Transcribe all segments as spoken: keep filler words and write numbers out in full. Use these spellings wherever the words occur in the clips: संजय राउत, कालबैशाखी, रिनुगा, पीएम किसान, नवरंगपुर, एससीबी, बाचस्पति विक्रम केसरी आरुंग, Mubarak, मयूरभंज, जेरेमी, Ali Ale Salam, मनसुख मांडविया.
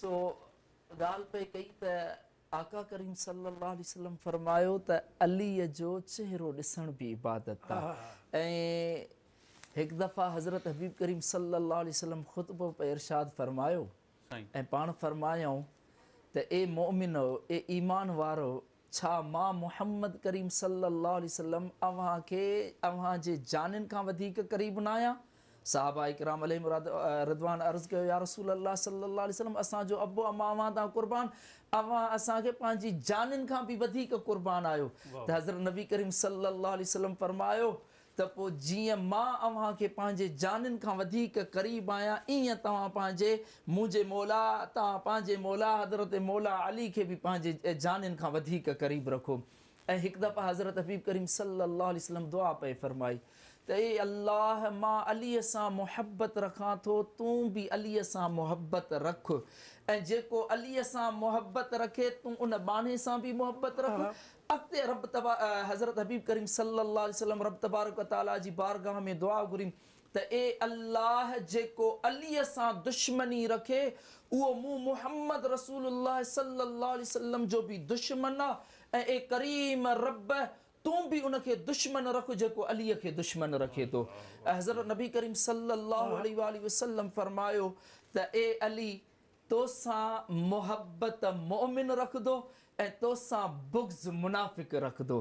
सो गाल पे कई त आका करीम सल्लल्लाहु अलैहि वसल्लम फरमायो त अली जो चेहरो दिसण भी इबादत आ। एक दफ़ा हज़रत हबीब करीम सल्लल्लाहु अलैहि वसल्लम खुतबो पे इरशाद फरमायो ए पान फरमायो त ए मोमिनो ए ईमान वारो छा मां मोहम्मद करीम सल्लल्लाहु अलैहि वसल्लम अवां के अवां जे जानन का वधीक करीब न आया। साहबा इकराम अलैहि रिदवान अर्ज़ कयो या रसूल अल्लाह सल्लल्लाहु अलैहि वसल्लम असां जो अबो अमामा दा कुर्बान अवां असां के पांजी जानन का भी वधीक कुर्बान आयो। त हज़रत नबी करीम सल्लल्लाहु अलैहि वसल्लम फरमायो त पो जियां मां अवां के पांजे जानन का वधीक करीब आया इयां तवां पांजे मुझे मौला ता पांजे मौला हज़रत मौला अली के भी पांजे जानन का वधीक करीब रखो। ऐ एक दफ़ा हज़रत हबीब करीम सल्लल्लाहु अलैहि वसल्लम दुआ पे फरमाई त ए अल्लाह मां अली सां मोहब्बत रखां थो तूं भी अली सां मोहब्बत रख ऐं जेको अली सां मोहब्बत रखे तूं उन बाने सां भी मोहब्बत रख। अॻिते रब तबा हज़रत हबीब करीम सल्लल्लाहु अलैहि वसल्लम रब तबारक व तआला जी बारगाह में दुआ घुरी त ए अल्लाह जेको अली सां दुश्मनी रखे उहो मूं मोहम्मद रसूलुल्लाह सल्लल्लाहु अलैहि वसल्लम जो भी दुश्मन आ ऐं ए करीम रब तू भी उनके दुश्मन रख जो अली के दुश्मन रखे तो। हज़रत नबी करीम सल्लल्लाहु अलैहि वसल्लम फरमायो त ए अली तोसा मोहब्बत मोमिन रख दो ए तोसा बुग्ज़ मुनाफिक रख दो।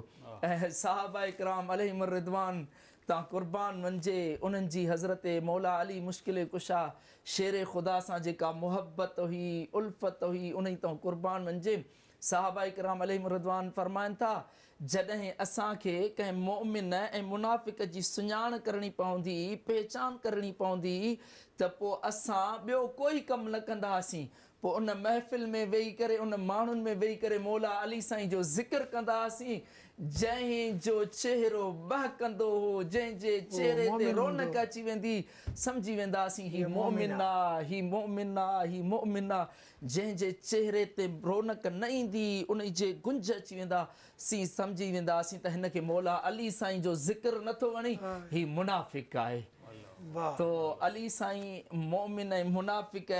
साहबा इकराम अलैहिम रिदवान ता कुर्बान मंझे उन्हनि जी हज़रत मौला अली मुश्किल कुशा शेर खुदा सां जेका मोहब्बत हुई उल्फत हुई उन तो कुर्बान मंझे। साहबा इकराम अलैहिम रिदवान फरमाइन था जडे असा के कें मोमिन ए मुनाफिक की सुण करनी पवी पहचान करनी पवी तो असा बो कोई कम न कदी पो उन महफिल में वेही करे उन मानुन में वेही करे मौला अली साईं जो जिक्र कदी जैं जो चेहरो बहकंदो हो जैंजे चेहरे ते रौनक अची वेंदी समझी वेंदासी ही मोमिना ही मोमिना ही मोमिना जैंजे चेहरे ते रौनक न ईंदी उन जे गुंज अची वेंदासी समझी वेंदासी त हिन खे मौला अली साईं जो जिक्र नथो वणी ही मुनाफिक आहे। तो अली साईं मोमिन ऐं मुनाफिक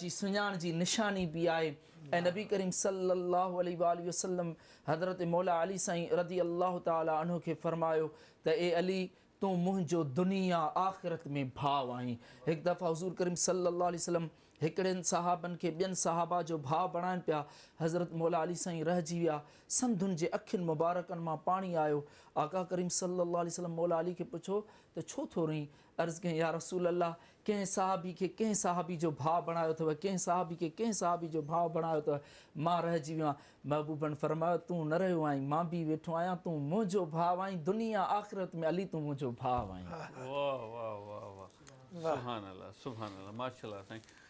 जी सुञाण जी निशानी भी आए। ए नबी करीम सल्लल्लाहु अलैहि वसल्लम हज़रत मौला अली साईं रदी अल्लाह ताला अन्हु के फरमायो त ए अली तू मुझो दुनिया आखिरत में भाव आई। एक दफ़ा हुजूर करीम सल्लल्लाहु अलैहि वसल्लम हिकड़े साहबन के बियन साहबा जो भाव बणाइन पाया। हज़रत मौला अली साईं रहजी विया संधुन जे अखियुनि मुबारकन मां पानी आयो। आका करीम सल्लल्लाहु अलैहि वसल्लम मौला अली के पुछो तो छो थो रही। अर्ज़ कई या रसूल अल्लाह कें साहबी के कें साहबी जो भाव बणायो अथव कें साहबी के कें साहबी जो भाव बणायो अथव मां रहजी वियो। महबूबन फरमायो तूं न रहियो आई मां भी वेठो आया तूं मुझो भाव आई दुनिया आखिरत में अली तूं मुझो भाव आई। वाह वाह वाह वाह सुभान अल्लाह सुभान अल्लाह माशाल्लाह।